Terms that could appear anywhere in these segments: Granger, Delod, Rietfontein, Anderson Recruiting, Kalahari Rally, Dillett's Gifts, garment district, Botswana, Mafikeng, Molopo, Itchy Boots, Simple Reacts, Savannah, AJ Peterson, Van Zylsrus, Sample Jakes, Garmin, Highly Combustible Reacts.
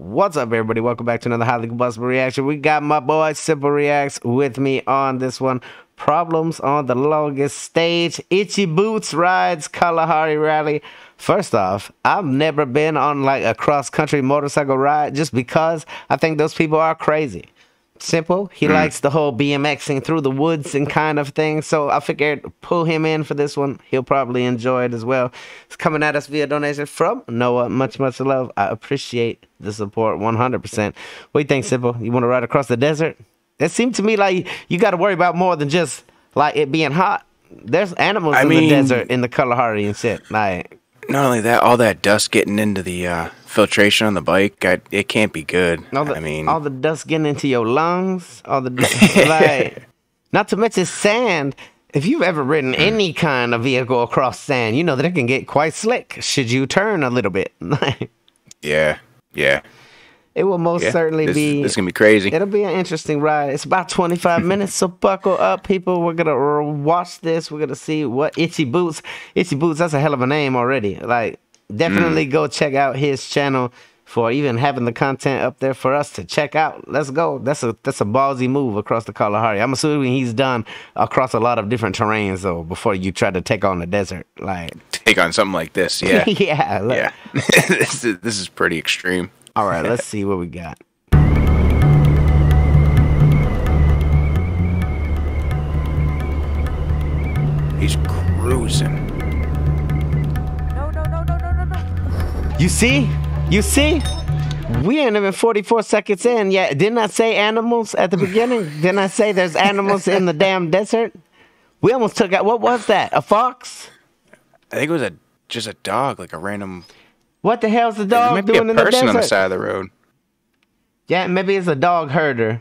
What's up, everybody? Welcome back to another highly combustible reaction. We got my boy Simple Reacts with me on this one. Problems on the longest stage. Itchy Boots rides Kalahari Rally. First off, I've never been on like a cross-country motorcycle ride just because I think those people are crazy. Simple, he likes the whole BMXing through the woods and kind of thing, so I figured pull him in for this one. He'll probably enjoy it as well. It's coming at us via donation from Noah. Much love. I appreciate the support 100%. What do you think, Simple? You want to ride across the desert? It seemed to me like you got to worry about more than just like it being hot. There's animals in the desert in the Kalahari and shit. Like, not only that, all that dust getting into the filtration on the bike, it can't be good. All the dust getting into your lungs, all the dust, like, not to mention sand. If you've ever ridden any kind of vehicle across sand, you know that it can get quite slick should you turn a little bit. yeah. It will most certainly be. This is going to be crazy. It'll be an interesting ride. It's about 25 minutes, so buckle up, people. We're going to watch this. We're going to see what Itchy Boots. Itchy Boots, that's a hell of a name already. Like, definitely go check out his channel for even having the content up there for us to check out. Let's go. That's a ballsy move across the Kalahari. I'm assuming he's done across a lot of different terrains, though, before you try to take on the desert. Like, take on something like this, yeah. Yeah. Look. Yeah. This is pretty extreme. All right, let's see what we got. He's cruising. No. You see? We ain't even 44 seconds in yet. Didn't I say animals at the beginning? Didn't I say there's animals in the damn desert? We almost took out, what was that? A fox? I think it was just a dog, like a random... What the hell's the dog doing in the desert? There might be a person on the side of the road. Yeah, maybe it's a dog herder.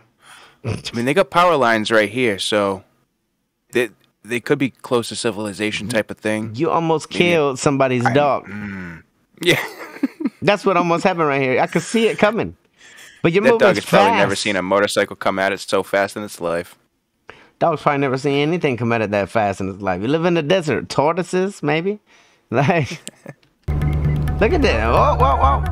I mean, they got power lines right here, so they could be close to civilization type of thing. You almost killed somebody's dog. Yeah. That's what almost happened right here. I could see it coming. But you're moving fast. That dog has probably never seen a motorcycle come at it so fast in its life. Dog's probably never seen anything come at it that fast in its life. You live in the desert. Tortoises, maybe? Like... Look at that. Whoa.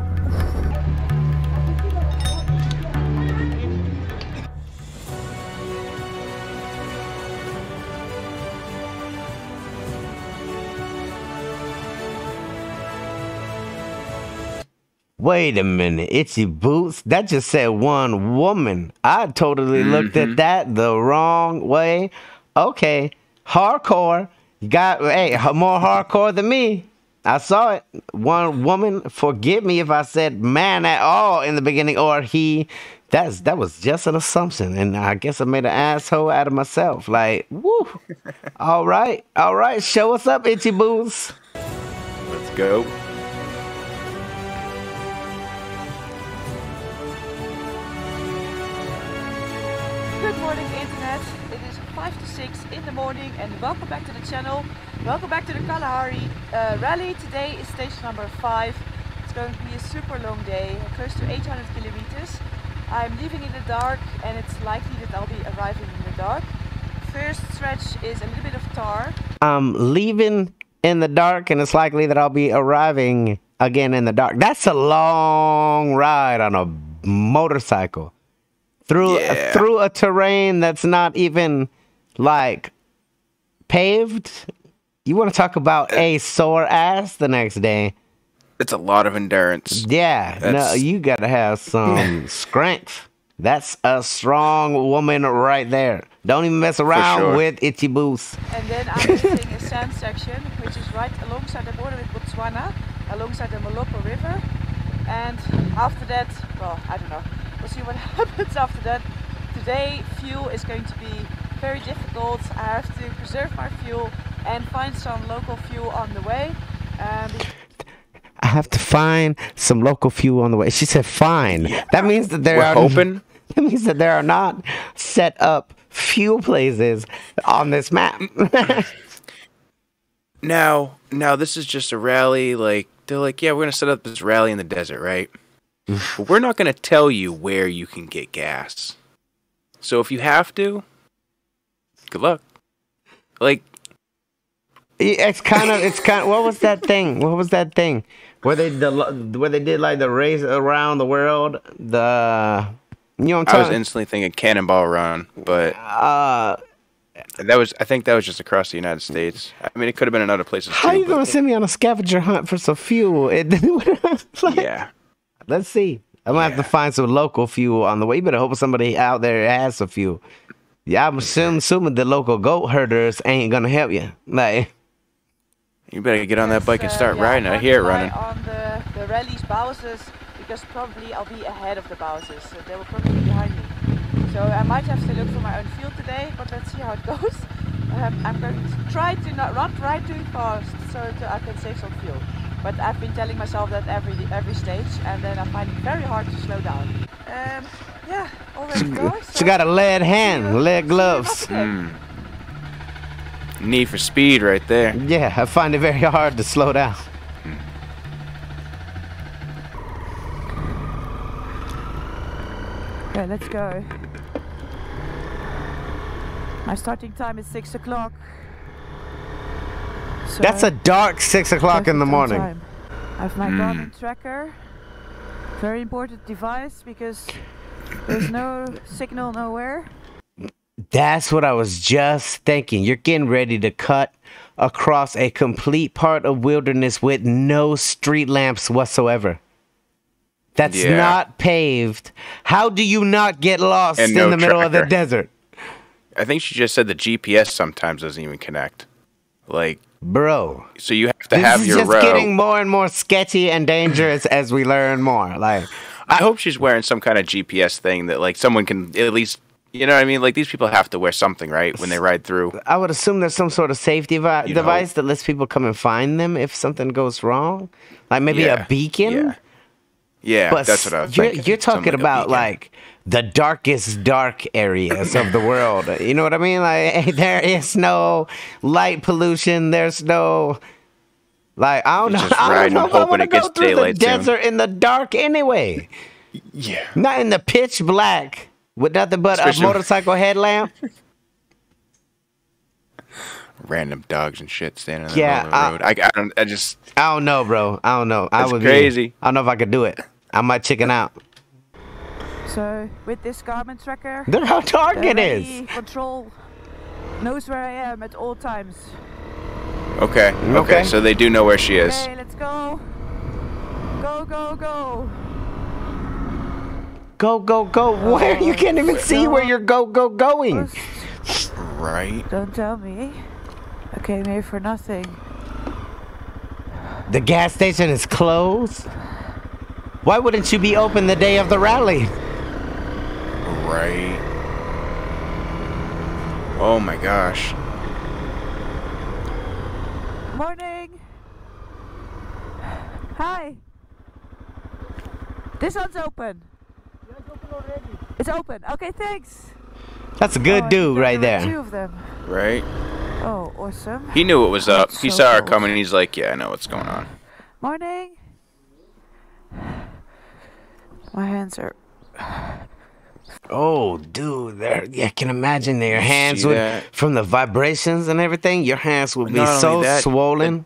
Wait a minute. Itchy Boots? That just said one woman. I totally looked at that the wrong way. Okay. Hardcore. You got, hey, more hardcore than me. I saw it. One woman. Forgive me if I said man at all in the beginning, or he. That was just an assumption, and I guess I made an asshole out of myself. Like, woo. All right. Show us up, Itchy Boots. Let's go. Good morning, Internet. It is 5 to 6 in the morning, and welcome back to the channel. Welcome back to the Kalahari Rally. Today is stage number 5. It's going to be a super long day, close to 800 kilometers. I'm leaving in the dark, and it's likely that I'll be arriving in the dark. First stretch is a little bit of tar. I'm leaving in the dark, and it's likely that I'll be arriving again in the dark. That's a long ride on a motorcycle through a terrain that's not even like paved. You want to talk about a sore ass the next day. It's a lot of endurance. Yeah. No, you got to have some strength. That's a strong woman right there. Don't even mess around with Itchy Boots. And then I'm hitting a sand section, which is right alongside the border with Botswana, alongside the Molopo River. And after that, well, I don't know. We'll see what happens after that. Today, fuel is going to be very difficult. I have to preserve my fuel and find some local fuel on the way. I have to find some local fuel on the way. She said fine. Yeah. That means that there are not set up fuel places on this map. Now this is just a rally. Like, they're like, yeah, we're gonna set up this rally in the desert, right? But we're not gonna tell you where you can get gas. So if you have to, good luck. Like, it's kind of, what was that thing? Where they did like the race around the world, the I was instantly thinking Cannonball Run, but that was I think just across the United States. I mean, it could have been in other places. How are you gonna send me on a scavenger hunt for some fuel? Yeah, let's see. I'm gonna have to find some local fuel on the way. You better hope somebody out there has some fuel. Yeah, I'm assuming the local goat herders ain't gonna help you. Like, you better get on that bike and start riding. I hear it running. On the rally's bouses, because probably I'll be ahead of the bouses, so they will probably be behind me. So I might have to look for my own fuel today, but let's see how it goes. I'm going to try to not ride too fast, so I can save some fuel. But I've been telling myself that every stage, and then I find it very hard to slow down. Yeah, already going. So she got a lead hand, lead gloves. Need for Speed right there. Yeah, I find it very hard to slow down. Okay, let's go. My starting time is 6 o'clock. So that's a dark 6 o'clock in the morning. I have my Garmin tracker. Very important device because there's no signal nowhere. That's what I was just thinking. You're getting ready to cut across a complete part of wilderness with no street lamps whatsoever. That's not paved. How do you not get lost and in the middle of the desert? I think she just said the GPS sometimes doesn't even connect. Like, bro, so you have to have your row. This is just getting more and more sketchy and dangerous as we learn more. Like, I hope she's wearing some kind of GPS thing that, like, someone can at least, you know what I mean? Like, these people have to wear something, right, when they ride through. I would assume there's some sort of safety device that lets people come and find them if something goes wrong. Like, maybe a beacon? Yeah, but that's what I was thinking. You're talking about, like, the darkest dark areas of the world. You know what I mean? Like, there is no light pollution. There's no, like, I don't know if I want to go through the desert in the dark anyway. Yeah. Not in the pitch black with nothing but a motorcycle headlamp. Random dogs and shit standing on the road. I don't know, bro. I don't know. That's crazy. I don't know if I could do it. I might chicken out. So with this Garmin tracker, look how dark it is. Control knows where I am at all times. Okay. Okay. So they do know where she is. Okay, let's go. Go, go, go. Go, go, go. Where? You can't even see where you're going. Right. Don't tell me. Okay, maybe for nothing. The gas station is closed. Why wouldn't you be open the day of the rally? Right. Oh my gosh. Morning. Hi. This one's open. Yeah, it's open already. It's open. Okay, thanks. That's a good dude right there. Two of them. Right. Oh, awesome. He knew what was up. He saw her coming and he's like, yeah, I know what's going on. Morning. My hands are... Oh, dude, I can imagine that your hands would, from the vibrations and everything, your hands would be so swollen.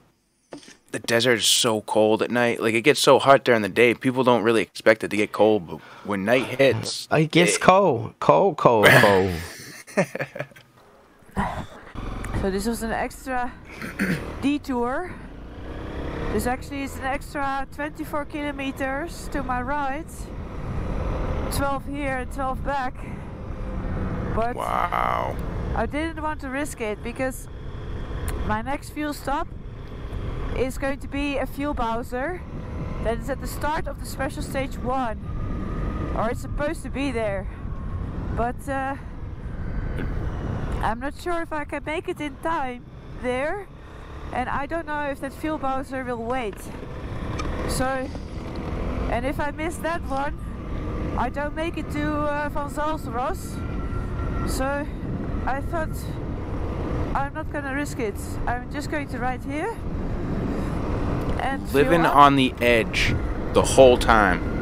The desert is so cold at night. Like, it gets so hot during the day. People don't really expect it to get cold, but when night hits... It gets cold. Cold, cold, cold. So this was an extra detour. This actually is an extra 24 kilometers to my right. 12 here and 12 back. But wow. I didn't want to risk it because my next fuel stop is going to be a fuel bowser that is at the start of the special stage 1, or it's supposed to be there, but I'm not sure if I can make it in time there, and I don't know if that fuel bowser will wait. So, and if I miss that one, I don't make it to Van Zylsrus, so I thought I'm not gonna risk it. I'm just going to ride here. Living on the edge the whole time.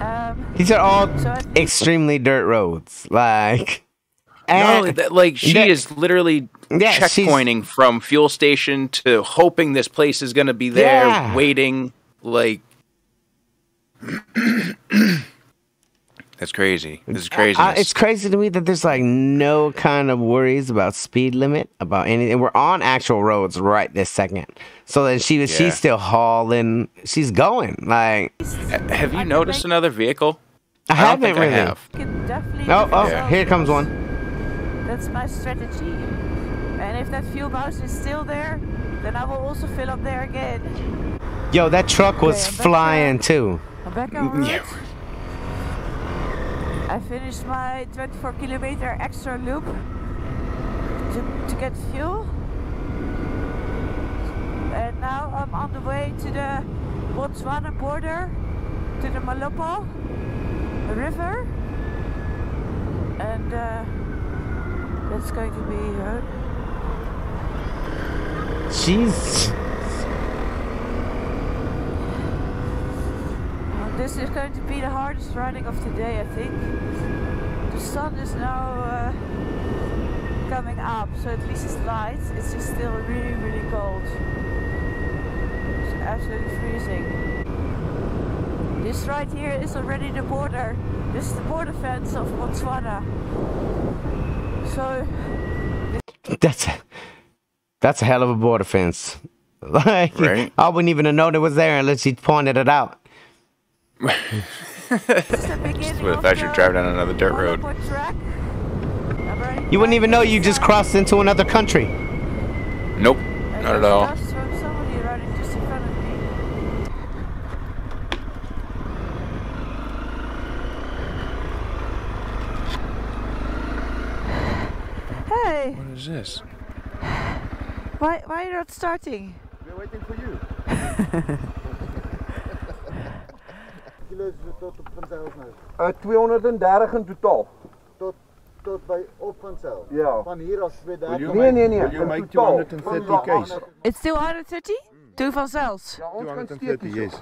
These are all extremely dirt roads. Like, she is literally checkpointing from fuel station to hoping this place is going to be there waiting. Like, That's crazy. This is crazy. It's crazy to me that there's like no kind of worries about speed limit, about anything. We're on actual roads right this second. So then she's still hauling. She's going. Like, have you noticed another vehicle? I haven't really. Oh, here comes one. That's my strategy. And if that fuel mouse is still there, then I will also fill up there again. Yo, that truck was flying too. I finished my 24-kilometer extra loop to get fuel, and now I'm on the way to the Botswana border, to the Molopo river, and that's going to be her. Jeez. This is going to be the hardest running of the day, I think. The sun is now coming up, so at least it's light. It's just still really, really cold. It's absolutely freezing. This right here is already the border. This is the border fence of Botswana. So... That's a hell of a border fence. Like, right? I wouldn't even have known it was there unless you pointed it out. Just would have thought you'd drive down another dirt road. You wouldn't even know you just crossed into another country. Nope, not at all. Hey! What is this? Why are you not starting? We're waiting for you. 230 in totaal. Tot by op van Zyl. Ja. Van hier af 2000. Nee. You make 230 k's? It's 230? Toe van Zyls. Ja, ons kan steekie. Yes. Can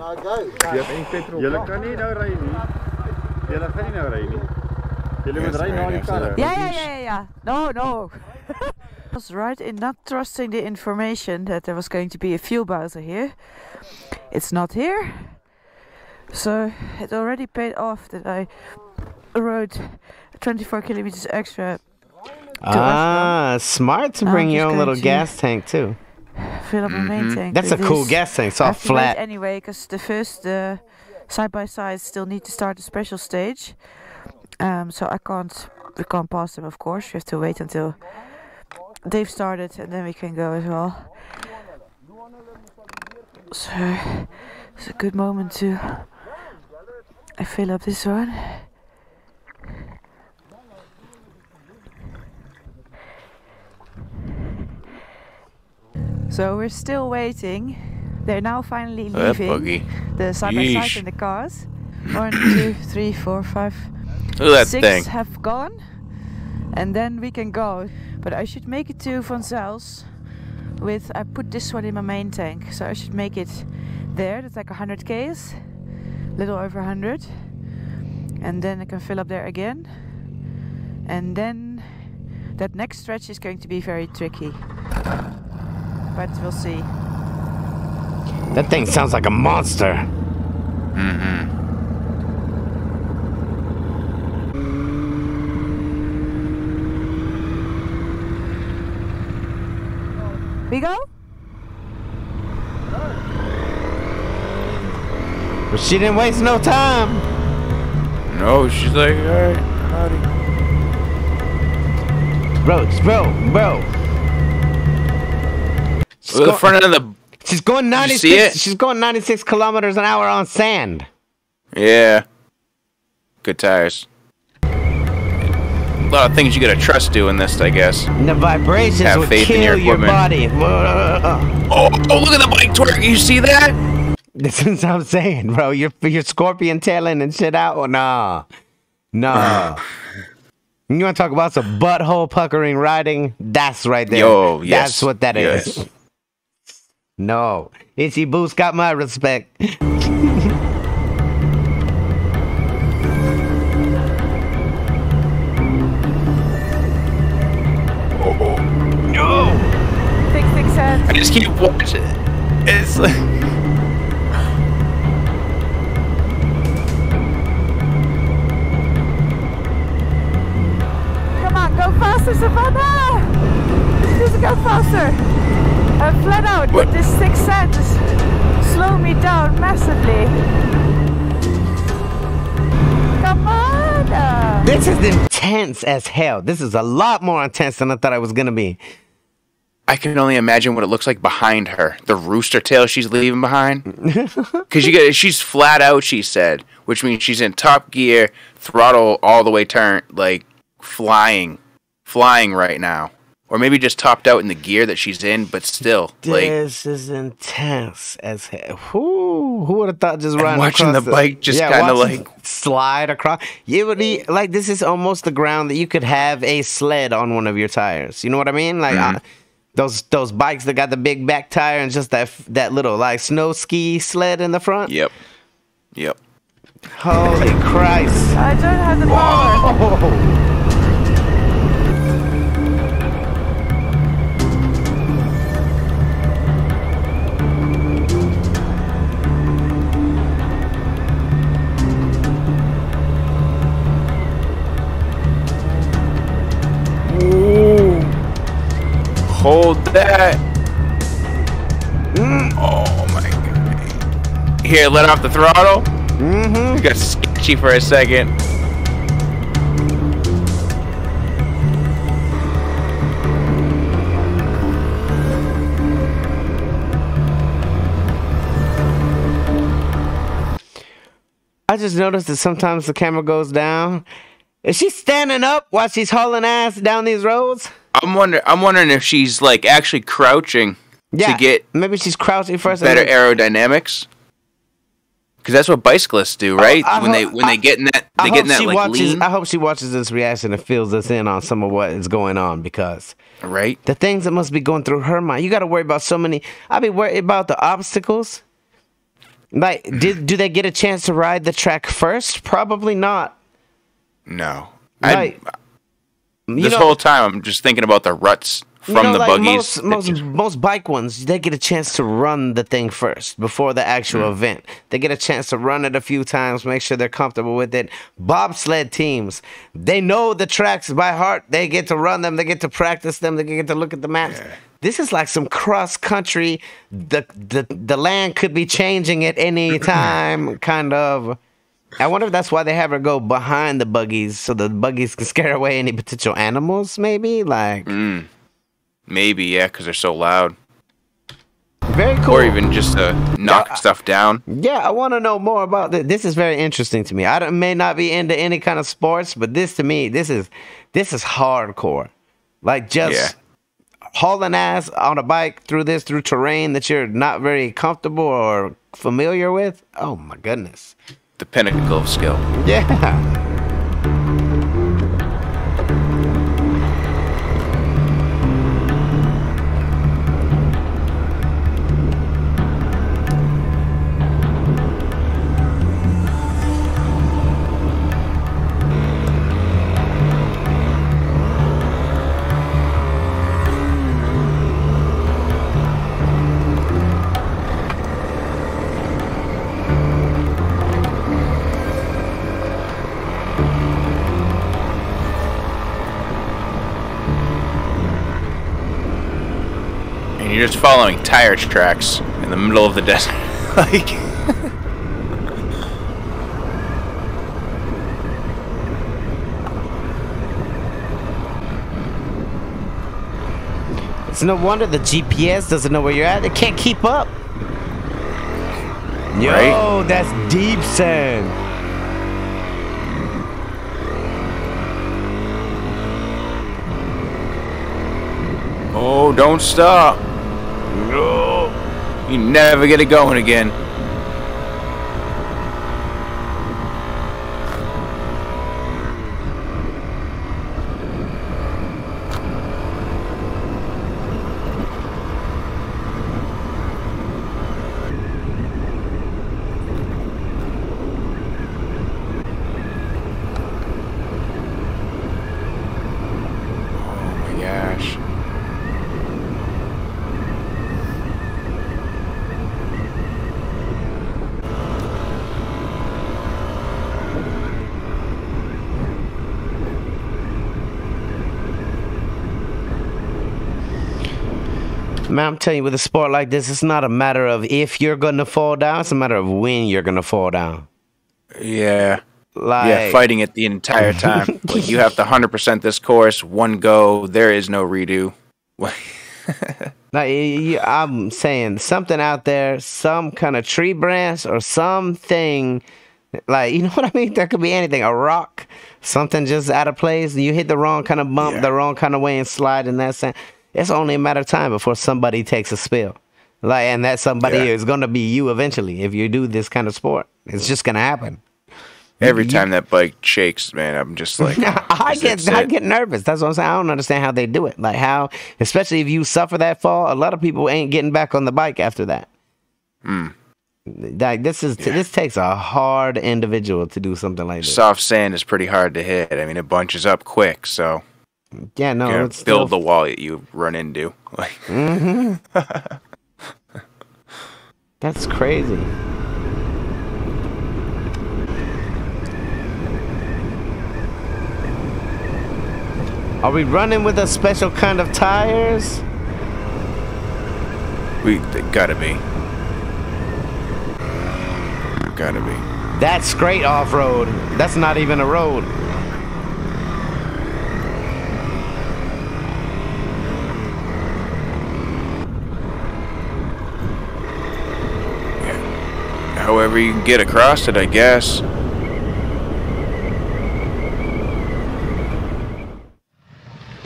I go? Jy het geen petrol. Jy kan nie nou ry nie. Jy gaan nie nou ry nie. Jy moet ry na die karre. Ja. No. I was right in not trusting the information that there was going to be a fuel bowser here. It's not here. So it already paid off that I rode 24 kilometers extra. Smart to bring your own little gas tank too. Fill up a main tank. That's a cool gas tank. It's all flat. Anyway, because the first side by side still need to start a special stage. So we can't pass them. Of course, we have to wait until they've started, and then we can go as well. So it's a good moment to. I fill up this one. So we're still waiting. They're now finally leaving. The side by side in the cars. 1, 2, 3, 4, 5. Six have gone. And then we can go. But I should make it to Van Zylsrus with. I put this one in my main tank. So I should make it there. That's like 100 Ks. Little over 100, and then I can fill up there again, and then that next stretch is going to be very tricky, but we'll see. That thing sounds like a monster. We go? But she didn't waste no time. No, she's like, alright, howdy. Bro. She's the front of the. She's going 96. She's going 96 kilometers an hour on sand. Yeah. Good tires. A lot of things you gotta trust doing this, I guess. And the vibrations will kill your body. Oh, look at the bike twerk. You see that? This is what I'm saying, bro. You're scorpion tailing and shit out. Oh, nah. You want to talk about some butthole puckering riding? That's right there. Yo, yes. That's what that is. No. Itchy Boots got my respect. No. I just keep watching. It's like... go faster. Flat out, with this 6 cents, slow me down massively. Come on! This is intense as hell. This is a lot more intense than I thought it was gonna be. I can only imagine what it looks like behind her. The rooster tail she's leaving behind. Because she's flat out, she said. Which means she's in top gear, throttle all the way turned, like, flying right now. Or maybe just topped out in the gear that she's in, but still. This is intense as hell. Who would have thought just riding watching across the bike just kind of like slide across. It would be like this is almost the ground that you could have a sled on one of your tires. You know what I mean? Like, those bikes that got the big back tire and just that little like snow ski sled in the front. Yep. Holy Christ! I don't have the power. Hold that. Oh my god. Here, let off the throttle. You got sketchy for a second. I just noticed that sometimes the camera goes down. Is she standing up while she's hauling ass down these roads? I'm wondering if she's like actually crouching to get maybe she's crouching first better aerodynamics. Because that's what bicyclists do, right? When they get in that lean. I hope she watches this reaction and fills us in on some of what is going on, because the things that must be going through her mind. You got to worry about so many. I be worried about the obstacles. Like, do they get a chance to ride the track first? Probably not. No. This whole time, I'm just thinking about the ruts from the like buggies. Most bike ones, they get a chance to run the thing first before the actual event. They get a chance to run it a few times, make sure they're comfortable with it. Bobsled teams, they know the tracks by heart. They get to run them. They get to practice them. They get to look at the maps. Yeah. This is like some cross-country, the land could be changing at any time kind of... I wonder if that's why they have her go behind the buggies, so the buggies can scare away any potential animals, maybe? Like, maybe, yeah, because they're so loud. Very cool. Or even just to knock stuff down. Yeah, I want to know more about this. This is very interesting to me. I may not be into any kind of sports, but this to me, this is hardcore. Like, just hauling ass on a bike through terrain that you're not very comfortable or familiar with. Oh, my goodness. The pinnacle of skill. Yeah. You're just following tire tracks in the middle of the desert. Like, it's no wonder the GPS doesn't know where you're at. It can't keep up. Yo, that's deep sand. Oh, don't stop. You never get it going again. Man, I'm telling you, with a sport like this, it's not a matter of if you're going to fall down. It's a matter of when you're going to fall down. Yeah. Like, yeah, fighting it the entire time. Like, you have to 100% this course, one go. There is no redo. Like, I'm saying something out there, some kind of tree branch or something. Like, you know what I mean? There could be anything. A rock, something just out of place. You hit the wrong kind of bump, yeah, the wrong kind of way and slide in that sand. It's only a matter of time before somebody takes a spill. Like, and that somebody, yeah, is going to be you eventually if you do this kind of sport. It's just going to happen. Every time that bike shakes, man, I'm just like, oh, I get nervous. That's what I'm saying. I don't understand how they do it. Like, how, especially if you suffer that fall, a lot of people ain't getting back on the bike after that. Mm. Like, this takes a hard individual to do something like this. Soft sand is pretty hard to hit. I mean, it bunches up quick, so yeah, no, it's build the wall that you run into. Like, mm-hmm. That's crazy. Are we running with a special kind of tires? They gotta be. Gotta be. That's straight off-road. That's not even a road. Yeah. However you can get across it, I guess.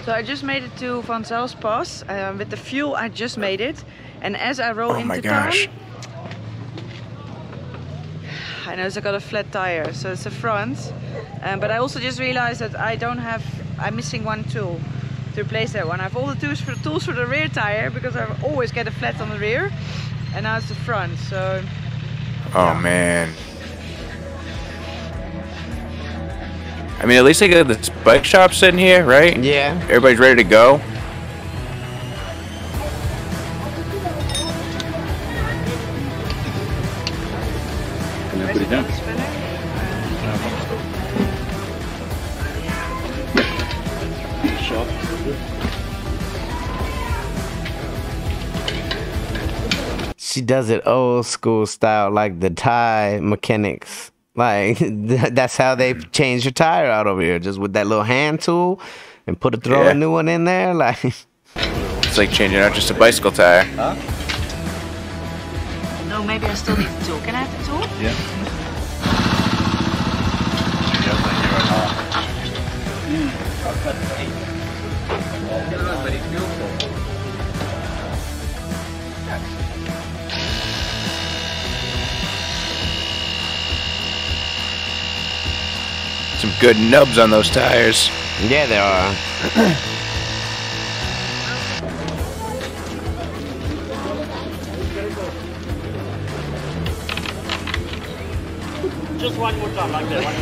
So I just made it to Van Zylsrus Pass. With the fuel, I just made it. And as I roll into town, I noticed I got a flat tire, so it's a front. But I also just realized that I'm missing one tool to replace that one. I have all the tools for the rear tire because I always get a flat on the rear, and now it's the front. So. Oh yeah, man. I mean, at least they got this bike shop sitting here, right? Yeah. Everybody's ready to go. Can I put it down? She does it old school style, like the Thai mechanics. Like, that's how they change your tire out over here, just with that little hand tool and throw a new one in there. Like, it's like changing out just a bicycle tire. Huh? No, maybe I still need the tool. Can I have the tool? Yeah. Mm. Some good nubs on those tires. Yeah, there are. Just one more time, like that. One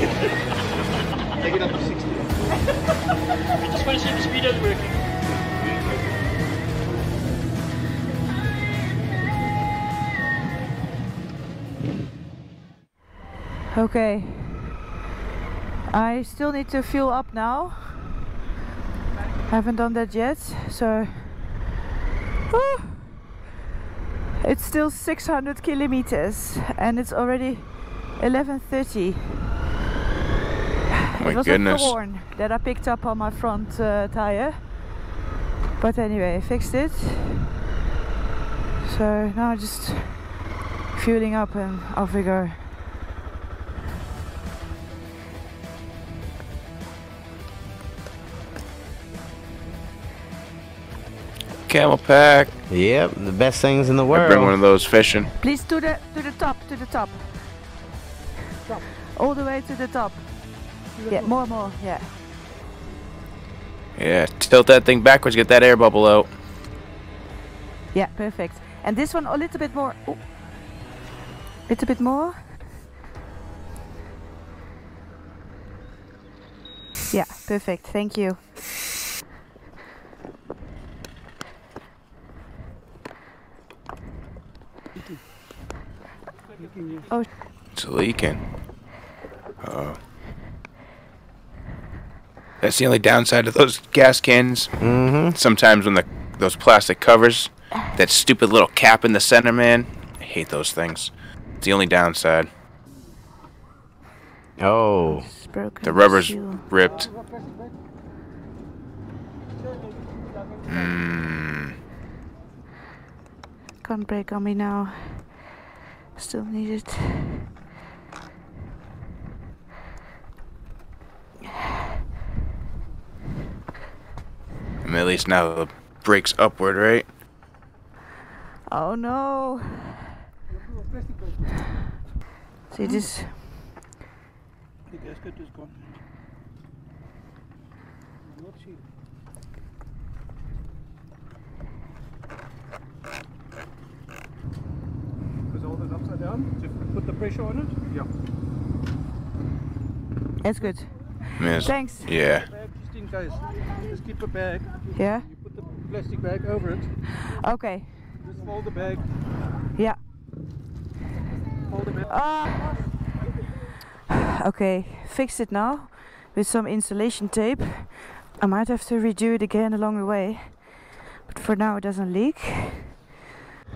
more. Take it up to 60. We just want to see if the speed is working. Okay. I still need to fuel up now. Haven't done that yet, so it's still 600 kilometers and it's already 11:30. Oh my goodness. It was a thorn that I picked up on my front tire, but anyway, I fixed it. So now just fueling up and off we go. Camel pack. Yep, the best things in the world. I bring one of those fishing. Please to the top. All the way to the top. Yeah, more, yeah. Yeah, tilt that thing backwards, get that air bubble out. Yeah, perfect. And this one a little bit more. Ooh. Little bit more. Yeah, perfect. Thank you. Oh, it's leaking. Uh-oh. That's the only downside of those gas cans. Mm-hmm. Sometimes when those plastic covers That stupid little cap in the center, man. I hate those things. It's the only downside. Oh. The rubber's ripped. Can't brake on me now. Still need it. I mean, at least now the brake's upward, right? Oh no! See this? The gasket is gone. Because all that upside down, just put the pressure on it. Yeah. That's good. Yes. Thanks. Yeah. Just in case, just keep a bag. Yeah. You put the plastic bag over it. Okay. Just fold the bag. Yeah. Fold the bag. Okay, fixed it now with some insulation tape. I might have to redo it again along the way, but for now it doesn't leak.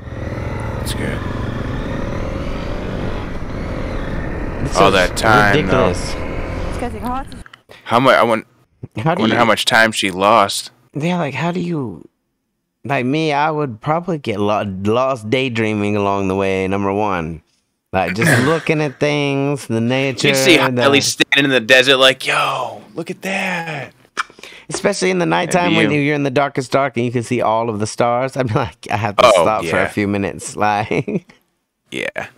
That's good. All that time, ridiculous. Though. It's getting hot. How much? I wonder how much time she lost. Yeah, like how do you? Like me, I would probably get lost daydreaming along the way. Number one. Like, just looking at things, the nature. You see Holly standing in the desert like, yo, look at that. Especially in the nighttime when you're in the darkest dark and you can see all of the stars. I'm like, I have to stop for a few minutes. Like, yeah.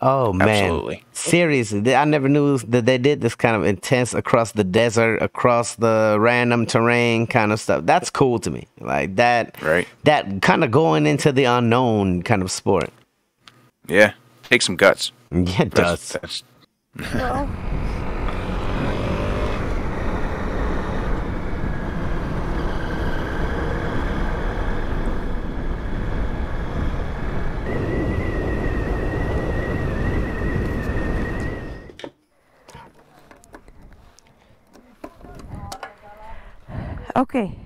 Oh, man. Absolutely. Seriously, I never knew that they did this kind of intense across the desert, across the random terrain kind of stuff. That's cool to me. Like, that, right. That kind of going into the unknown kind of sport. Yeah. Take some guts. Yeah, it does. That's... Well. Okay.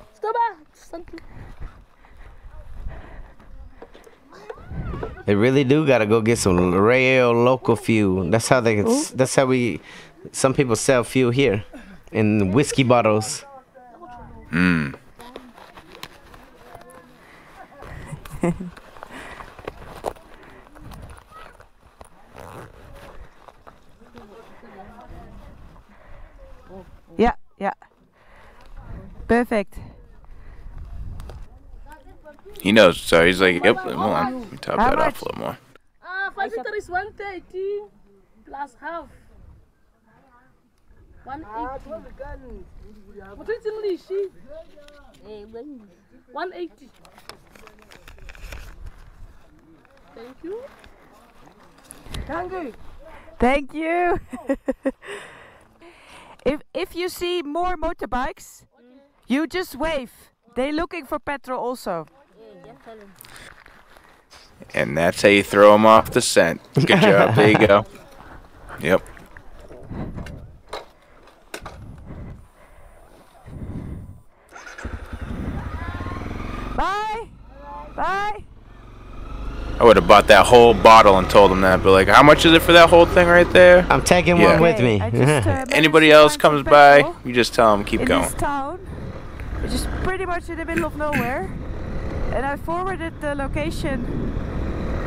Let's go back. Something. They really do gotta go get some real local fuel. That's how they. Can that's how we. Some people sell fuel here, in whiskey bottles. Hmm. Yeah. Yeah. Perfect. He knows, so he's like, yep, hold on, let me top that off a little more. 5 liter is 130 plus half. 180. What is English? 180. Thank you. Thank you. Thank you. If you see more motorbikes, you just wave. They're looking for petrol also. And that's how you throw them off the scent. Good job. There you go. Yep. Bye. Bye. I would have bought that whole bottle and told them that. But like, how much is it for that whole thing right there? I'm taking one with me. Just, anybody else comes by, you just tell them keep going. This town, which is pretty much in the middle of nowhere. And I forwarded the location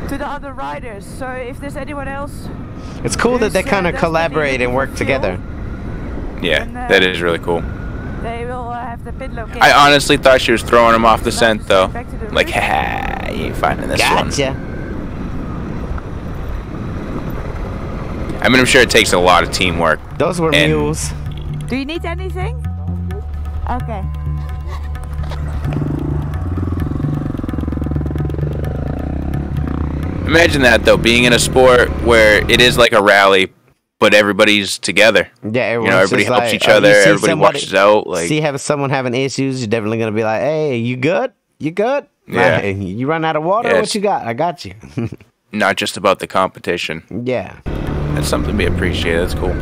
to the other riders, so if there's anyone else... It's cool that they kind of collaborate and work together. Yeah, and, that is really cool. They will have the pit location. I honestly thought she was throwing them off the scent, though. Like, ha, you ain't finding this one. Gotcha. I mean, I'm sure it takes a lot of teamwork. Those were mules. Do you need anything? Okay. Imagine that though, being in a sport where it is like a rally, but everybody's together. Yeah, you know, everybody helps each other. Everybody watches out. Like, see, have someone having issues, you're definitely gonna be like, "Hey, you good? You good? Yeah. Like, you run out of water? Yeah, what you got? I got you." Not just about the competition. Yeah, that's something we appreciate. That's cool.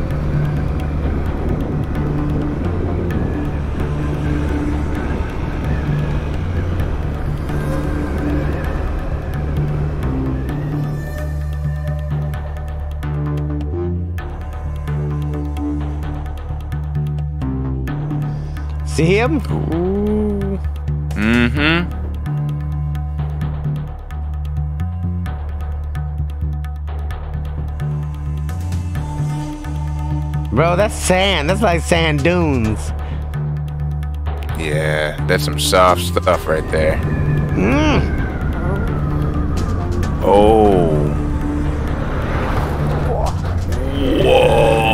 See him? Ooh. Mm-hmm. Bro, that's sand. That's like sand dunes. Yeah, that's some soft stuff right there. Mm. Oh. Whoa.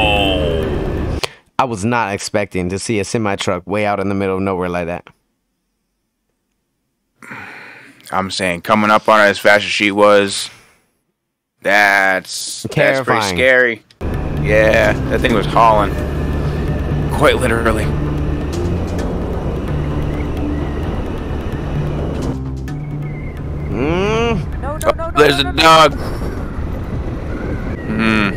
I was not expecting to see a semi-truck way out in the middle of nowhere like that. I'm saying coming up on it as fast as she was, that's pretty scary. Yeah, that thing was hauling. Quite literally. Mm. No, no, no, oh, there's a dog. Hmm.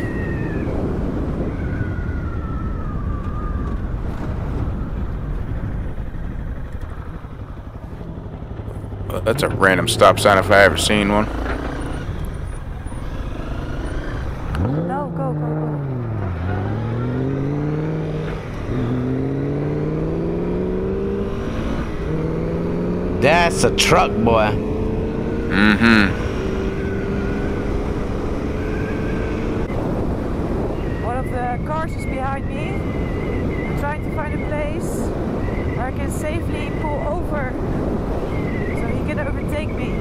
Well, that's a random stop sign if I ever seen one. No, go, go. That's a truck, boy. Mm-hmm. One of the cars is behind me. I'm trying to find a place where I can safely pull over so he can overtake me.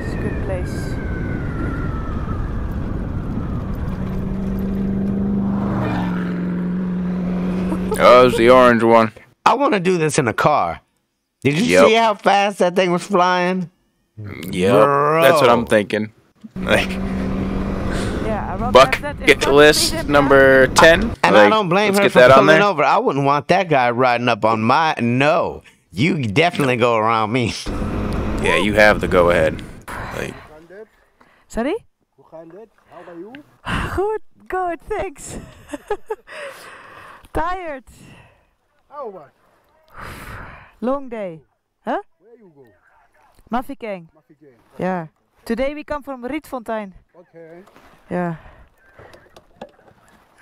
It's a good place. Oh, it's the orange one. I want to do this in a car. Did you see how fast that thing was flying? Yeah, that's what I'm thinking. Like, yeah, bucket list number 10. And like, I don't blame her for coming over. I wouldn't want that guy riding up on my... No, you definitely go around me. Yeah, you have the go-ahead. Like, sorry? How are you? Good, good, thanks. Tired. How much? Long day. Huh? Where you go? Mafikeng. Mafikeng. Yeah. Today we come from Rietfontein. Okay. Yeah.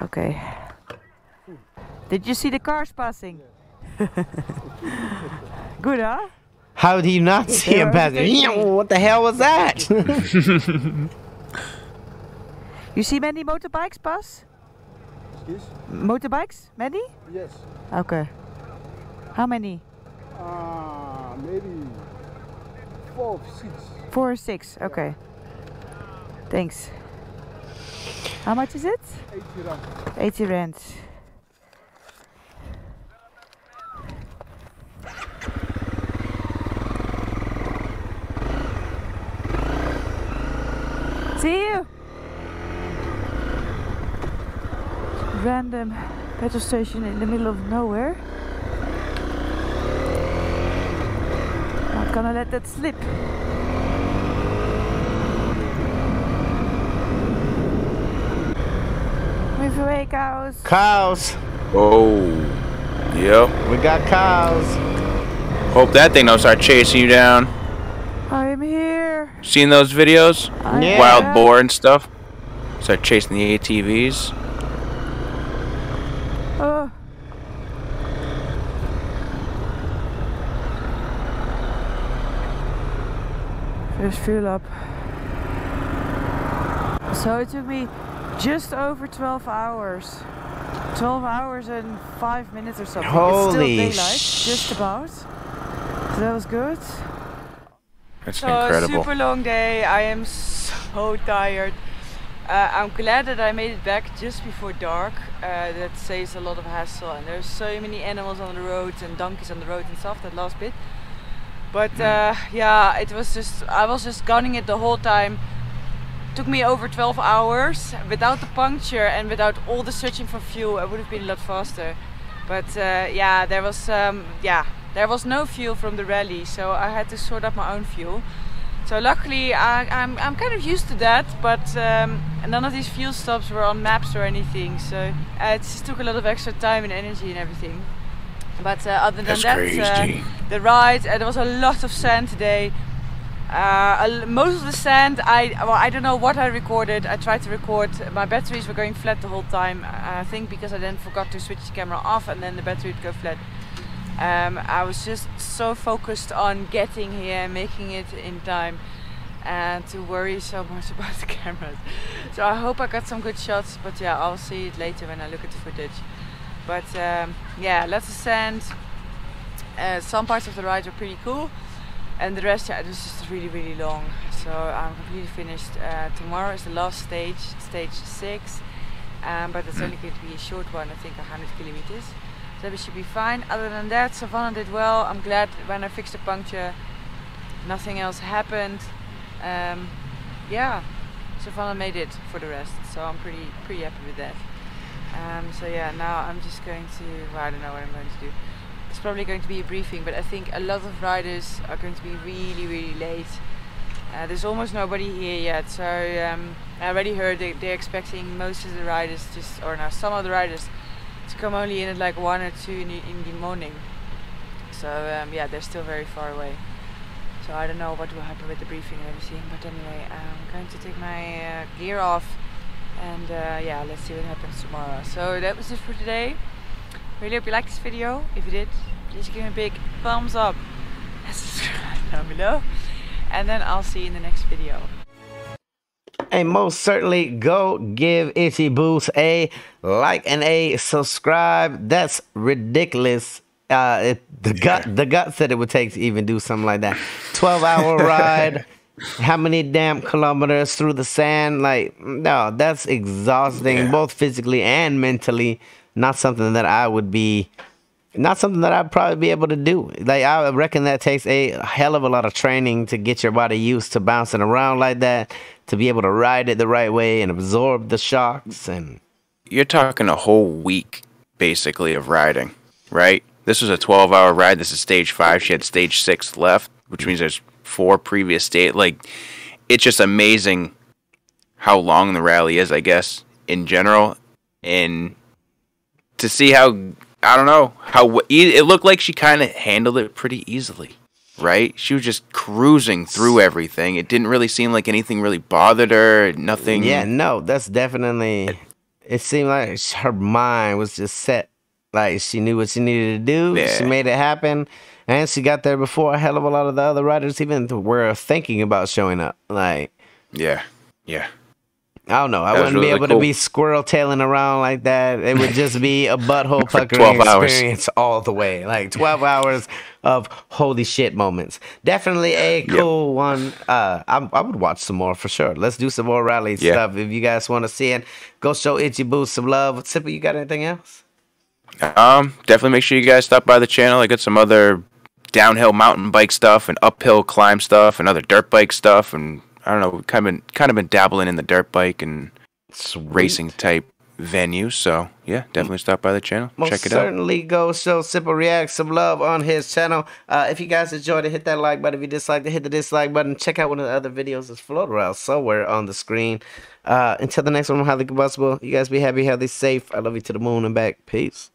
Okay. Did you see the cars passing? Yeah. Good, huh? How do you not see them passing? What the hell was that? You see many motorbikes pass? Excuse? Motorbikes? Many? Yes. Okay. How many? Maybe 4 or 6. 4 or 6, okay. Yeah. Thanks. How much is it? 80 rand. 80 rand. See you! Random petrol station in the middle of nowhere. Gonna let that slip. Move away, cows. Cows. Oh. Yep. We got cows. Hope that thing don't start chasing you down. I'm here. Seen those videos? Yeah. Wild boar and stuff. Start chasing the ATVs. Oh. There's fuel up. So it took me just over 12 hours. 12 hours and 5 minutes or something. Holy it's still daylight, just about. So that was good. That's incredible. Super long day. I am so tired. I'm glad that I made it back just before dark. That saves a lot of hassle. And there's so many animals on the roads and donkeys on the road and stuff, that last bit. But yeah, it was just, I was just gunning it the whole time. Took me over 12 hours. Without the puncture and without all the searching for fuel, I would have been a lot faster. But yeah, there was no fuel from the rally, so I had to sort out my own fuel. So luckily, I'm kind of used to that, but none of these fuel stops were on maps or anything. So it just took a lot of extra time and energy and everything. But other than that, the ride, there was a lot of sand today. Most of the sand, I don't know what I recorded. I tried to record, my batteries were going flat the whole time, I think because I then forgot to switch the camera off and then the battery would go flat. I was just so focused on getting here and making it in time and to worry so much about the cameras. So I hope I got some good shots, but yeah, I'll see it later when I look at the footage. But yeah, lots of sand. Some parts of the ride were pretty cool. And the rest, yeah, it was just really, really long. So I'm completely finished. Tomorrow is the last stage, stage 6. But it's only going to be a short one, I think 100 kilometers. So we should be fine. Other than that, Savannah did well. I'm glad when I fixed the puncture, nothing else happened. Yeah, Savannah made it for the rest. So I'm pretty happy with that. So yeah, now I'm just going to, well, I don't know what I'm going to do. It's probably going to be a briefing, but I think a lot of riders are going to be really, really late. There's almost nobody here yet, so I already heard they're expecting most of the riders, some of the riders, to come only in at like 1 or 2 in the morning. So yeah, they're still very far away. So I don't know what will happen with the briefing and everything, but anyway, I'm going to take my gear off and yeah, let's see what happens tomorrow. So that was it for today. Really hope you liked this video. If you did, please give me a big thumbs up and subscribe down below. And then I'll see you in the next video. And most certainly go give Itchy Boots a like and a subscribe. That's ridiculous. The guts that it would take to even do something like that. 12-hour ride. How many damn kilometers through the sand? Like, no, that's exhausting, both physically and mentally. Not something that I would be, not something that I'd probably be able to do. Like, I reckon that takes a hell of a lot of training to get your body used to bouncing around like that, to be able to ride it the right way and absorb the shocks. And you're talking a whole week, basically, of riding, right? This was a 12-hour ride. This is stage 5. She had stage 6 left, which means there's 4 previous stages. Like, it's just amazing how long the rally is, I guess, in general. And to see how, I don't know, how it looked like she kind of handled it pretty easily, right? She was just cruising through everything. It didn't really seem like anything really bothered her, nothing. Yeah, no, that's definitely, it seemed like her mind was just set. Like, she knew what she needed to do. Yeah. She made it happen. And she got there before a hell of a lot of the other riders even were thinking about showing up. Like, yeah, yeah. I don't know. I wouldn't really be able to be squirrel tailing around like that. It would just be a butthole puckering experience all the way. Like 12 hours of holy shit moments. Definitely a cool one. I would watch some more for sure. Let's do some more rally stuff if you guys want to see it. Go show Itchy Boots some love. Sippy, you got anything else? Definitely make sure you guys stop by the channel. I got some other downhill mountain bike stuff and uphill climb stuff and other dirt bike stuff and I don't know, we've kind of been dabbling in the dirt bike and racing type venues. So, yeah, definitely stop by the channel. Check it out. Certainly go show Simple React some love on his channel. If you guys enjoyed it, hit that like button. If you disliked it, hit the dislike button. Check out one of the other videos that's floating around somewhere on the screen. Until the next one, I'm highly combustible. You guys be happy, healthy, safe. I love you to the moon and back. Peace.